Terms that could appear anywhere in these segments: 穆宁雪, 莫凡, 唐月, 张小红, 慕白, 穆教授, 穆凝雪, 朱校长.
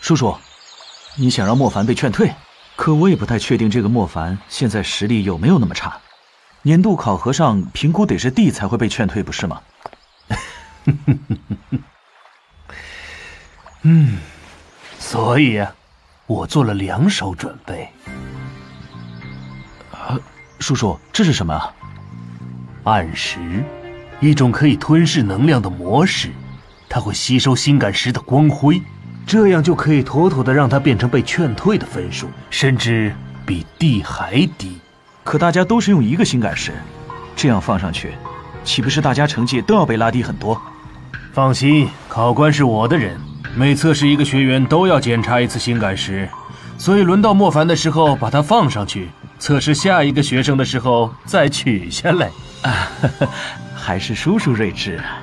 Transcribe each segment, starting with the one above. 叔叔，你想让莫凡被劝退？可我也不太确定这个莫凡现在实力有没有那么差。年度考核上评估得是 D 才会被劝退，不是吗？所以啊，我做了2手准备。啊，叔叔，这是什么啊？暗石，一种可以吞噬能量的魔石，它会吸收心感石的光辉。 这样就可以妥妥的让他变成被劝退的分数，甚至比 D 还低。可大家都是用一个心感石，这样放上去，岂不是大家成绩都要被拉低很多？放心，考官是我的人，每测试一个学员都要检查一次心感石，所以轮到莫凡的时候把它放上去，测试下一个学生的时候再取下来。啊，还是叔叔睿智啊！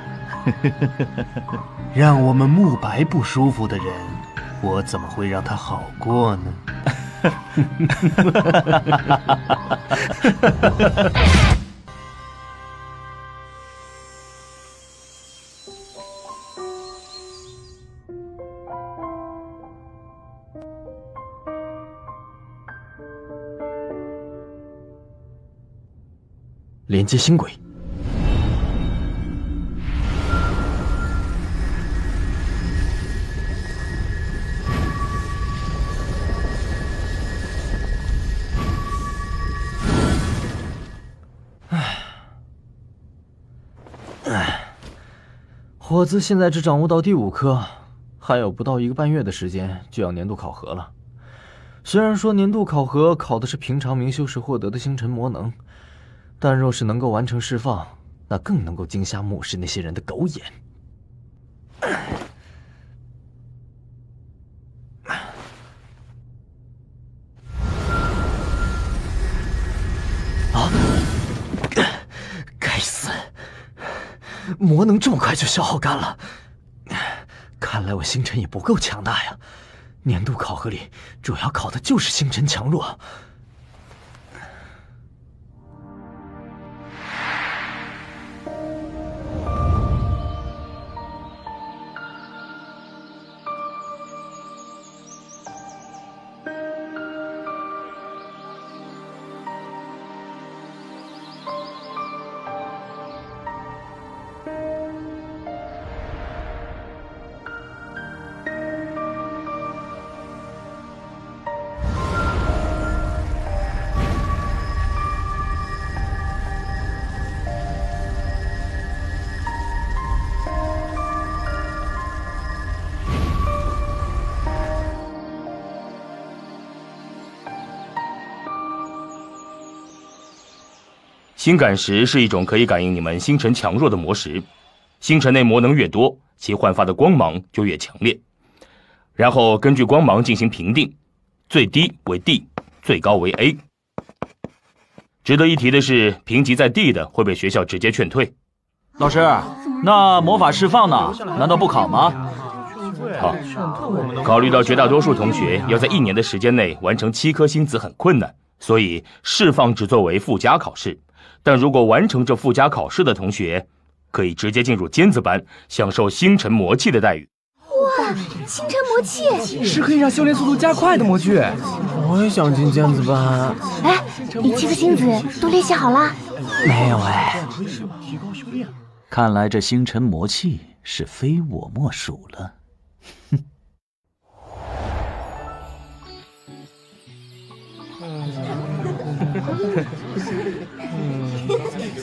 让我们慕白不舒服的人，我怎么会让他好过呢？连接新轨。 火姿现在只掌握到第5科，还有不到1个半月的时间就要年度考核了。虽然说年度考核考的是平常冥修时获得的星辰魔能，但若是能够完成释放，那更能够惊吓目视那些人的狗眼。啊！该死！ 魔能这么快就消耗干了，看来我星辰也不够强大呀。年度考核里主要考的就是星辰强弱。心感石是一种可以感应你们星辰强弱的魔石，星辰内魔能越多，其焕发的光芒就越强烈。然后根据光芒进行评定，最低为 D， 最高为 A。值得一提的是，评级在 D 的会被学校直接劝退。老师，那魔法释放呢？难道不考吗？好，考虑到绝大多数同学要在1年的时间内完成7颗星子很困难，所以释放只作为附加考试。 但如果完成这附加考试的同学，可以直接进入尖子班，享受星辰魔器的待遇。哇，星辰魔器是可以让修炼速度加快的魔具。我也想进尖子班。哎，你7个星子都练习好了？没有哎。看来这星辰魔器是非我莫属了。哼。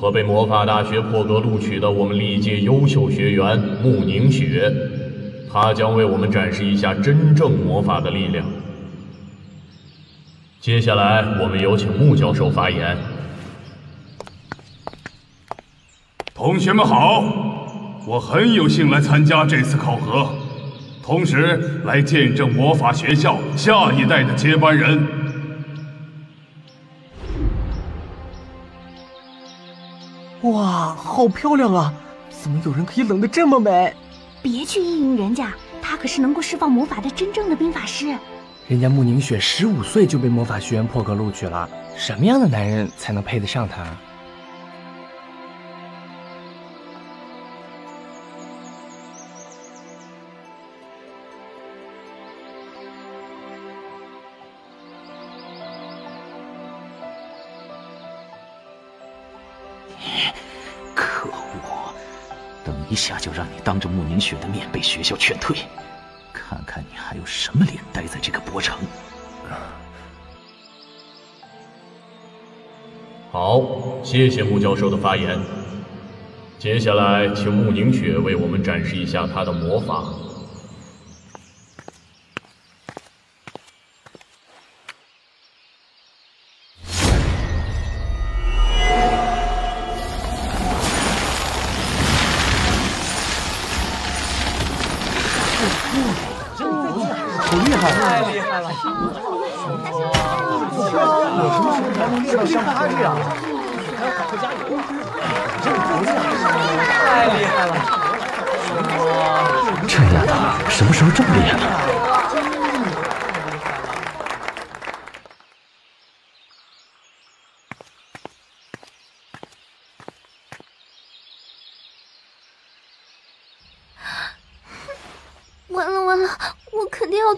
和被魔法大学破格录取的我们历届优秀学员穆宁雪，她将为我们展示一下真正魔法的力量。接下来，我们有请穆教授发言。同学们好，我很有幸来参加这次考核，同时来见证魔法学校下一代的接班人。哇，好漂亮啊！怎么有人可以冷得这么美？别去意淫人家，他可是能够释放魔法的真正的兵法师。人家穆凝雪15岁就被魔法学院破格录取了，什么样的男人才能配得上她？ 一下就让你当着穆凝雪的面被学校劝退，看看你还有什么脸待在这个博城！好，谢谢穆教授的发言。接下来，请穆凝雪为我们展示一下她的魔法。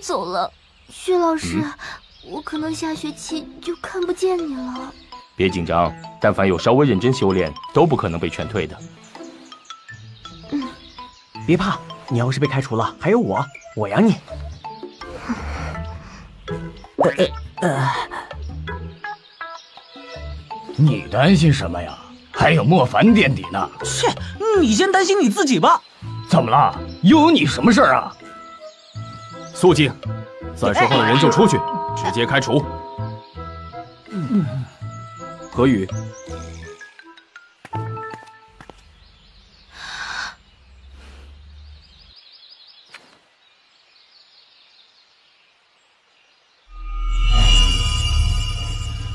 走了，薛老师，我可能下学期就看不见你了。别紧张，但凡有稍微认真修炼，都不可能被劝退的。嗯，别怕，你要是被开除了，还有我，我养你。你担心什么呀？还有莫凡垫底呢。切，你先担心你自己吧。怎么了？又有你什么事儿啊？ 肃静！再说话的人就出去，直接开除。何宇，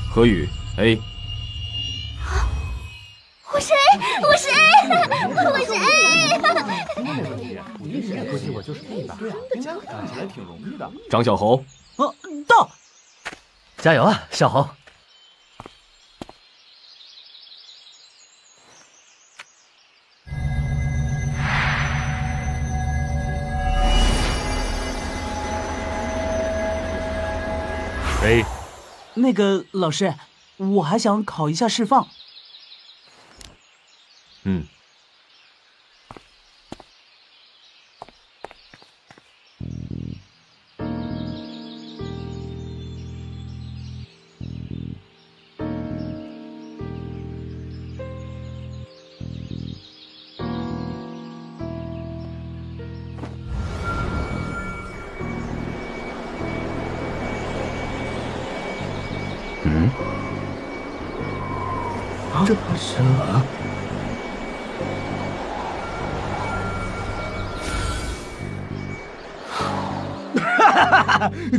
何宇 A。我是 A。 估计我就是不吧，真的看起来挺容易的。张小红，到，加油啊，小红！哎，那个老师，我还想考一下释放。嗯。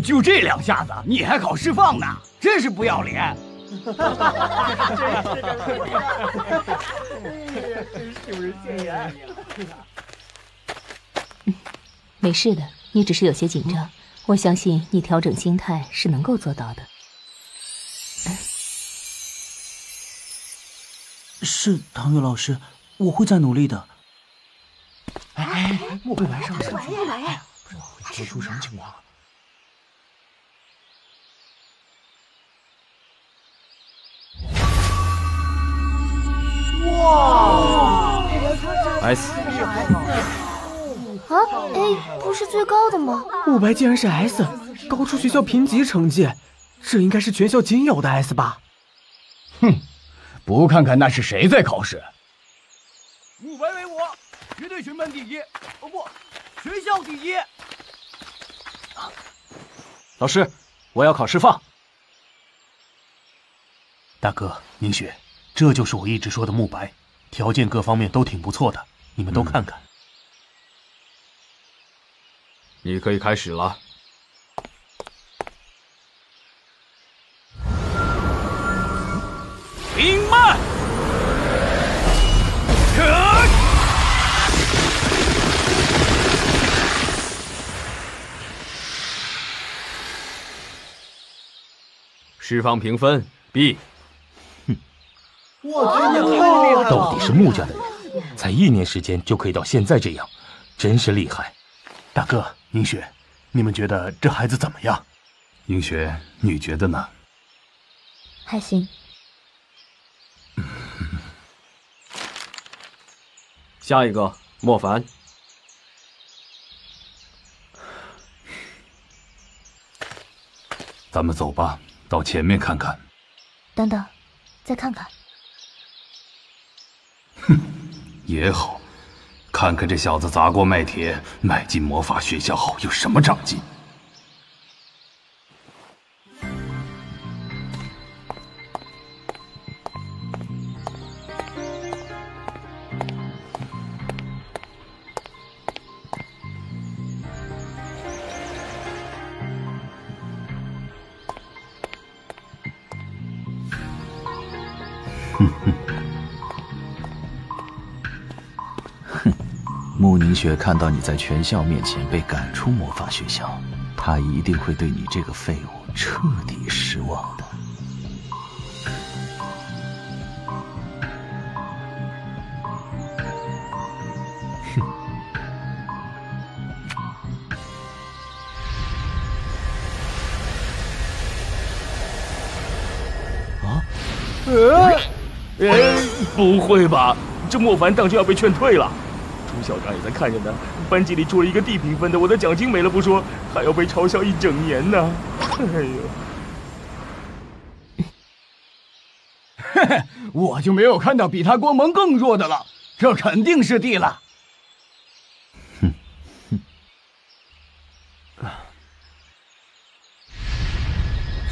就这两下子，你还考释放呢？真是不要脸！没事的，你只是有些紧张，我相信你调整心态是能够做到的。是唐月老师，我会再努力的。哎，莫非晚上什么？不知道会出什么情况。 哇 ！S 啊 ，A 不是最高的吗？慕白竟然是 S， 高出学校评级成绩，这应该是全校仅有的 S 吧？哼，不看看那是谁在考试？慕白为我绝对全班第一，哦不，全校第一。老师，我要考释放。大哥，凝雪。 这就是我一直说的慕白，条件各方面都挺不错的，你们都看看。你可以开始了。明白。十方评分 B。哼，我真的太厉害了！到底是穆家的人，才1年时间就可以到现在这样，真是厉害。大哥，宁雪，你们觉得这孩子怎么样？宁雪，你觉得呢？还行。下一个，莫凡。 咱们走吧，到前面看看。等等，再看看。哼，也好，看看这小子砸锅卖铁，迈进魔法学校后有什么长进。宁雪看到你在全校面前被赶出魔法学校，她一定会对你这个废物彻底失望的。哼！啊？不会吧？这莫凡当真要被劝退了？ 朱校长也在看着呢，班级里出了一个D评分的，我的奖金没了不说，还要被嘲笑1整年呢。哎呦，嘿嘿，我就没有看到比他光芒更弱的了，这肯定是D了。哼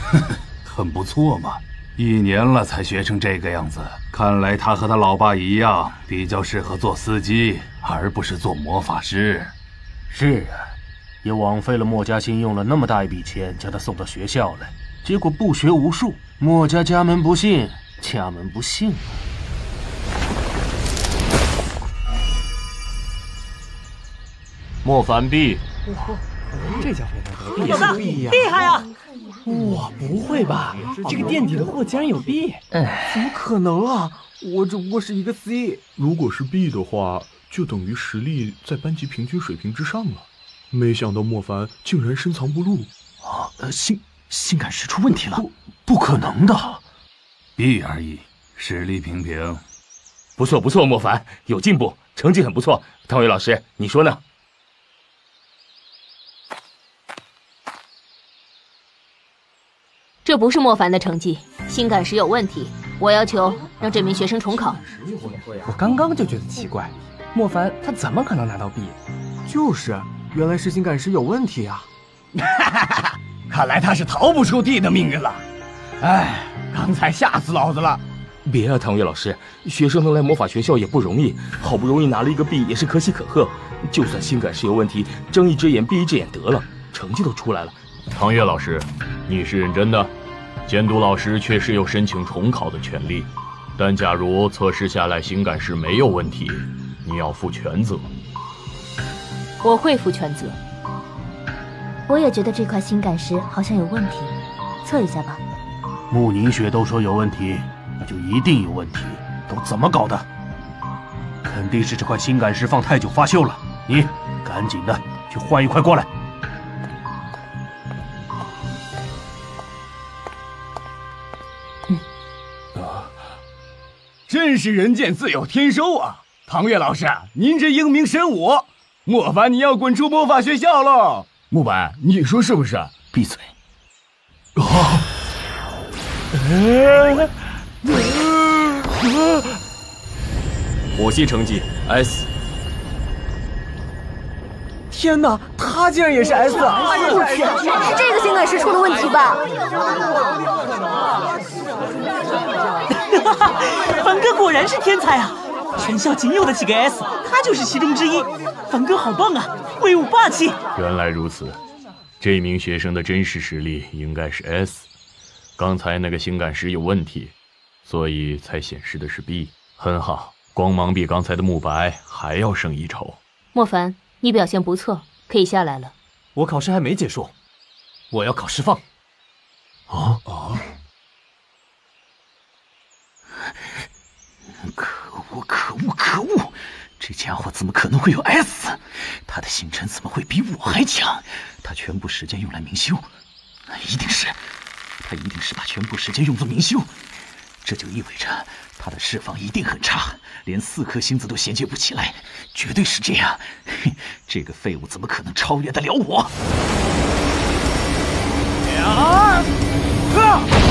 哼，很不错嘛。 1年了才学成这个样子，看来他和他老爸一样，比较适合做司机，而不是做魔法师。是啊，也枉费了墨家兴用了那么大一笔钱将他送到学校来，结果不学无术。墨家家门不幸，家门不幸啊！莫凡B，这家伙也是B啊，厉害啊！ 哇，不会吧？这个垫底的货竟然有 B？ 怎么可能啊？我只不过是一个 C。如果是 B 的话，就等于实力在班级平均水平之上了。没想到莫凡竟然深藏不露啊！性感时出问题了？不可能的 ，B 而已，实力平平。不错不错，莫凡有进步，成绩很不错。汤唯老师，你说呢？ 这不是莫凡的成绩，性感时有问题。我要求让这名学生重考。我刚刚就觉得奇怪，莫凡他怎么可能拿到 B？ 就是，原来是性感时有问题啊！哈哈哈，看来他是逃不出 D 的命运了。哎，刚才吓死老子了！别啊，唐月老师，学生能来魔法学校也不容易，好不容易拿了一个 B 也是可喜可贺。就算性感时有问题，睁一只眼闭一只眼得了，成绩都出来了。 唐月老师，你是认真的。监督老师确实有申请重考的权利，但假如测试下来性感时没有问题，你要负全责。我会负全责。我也觉得这块性感石好像有问题，测一下吧。穆宁雪都说有问题，那就一定有问题。都怎么搞的？肯定是这块性感石放太久发锈了。你赶紧的去换一块过来。 真是人见自有天收啊！唐月老师，您这英明神武，莫凡你要滚出魔法学校喽！木板，你说是不是？闭嘴！啊！我系成绩 S。天哪，他竟然也是 S！ 我去，是这个性感石出了问题吧？ 凡哥果然是天才啊！全校仅有的几个 S， 他就是其中之一。凡哥好棒啊，威武霸气！原来如此，这名学生的真实实力应该是 S。刚才那个性感石有问题，所以才显示的是 B。很好，光芒比刚才的慕白还要胜一筹。莫凡，你表现不错，可以下来了。我考试还没结束，我要考试放。啊啊！这家伙怎么可能会有 S？ 他的星辰怎么会比我还强？他全部时间用来明修，他一定是把全部时间用作明修。这就意味着他的释放一定很差，连4颗星子都衔接不起来，绝对是这样。这个废物怎么可能超越得了我？啊！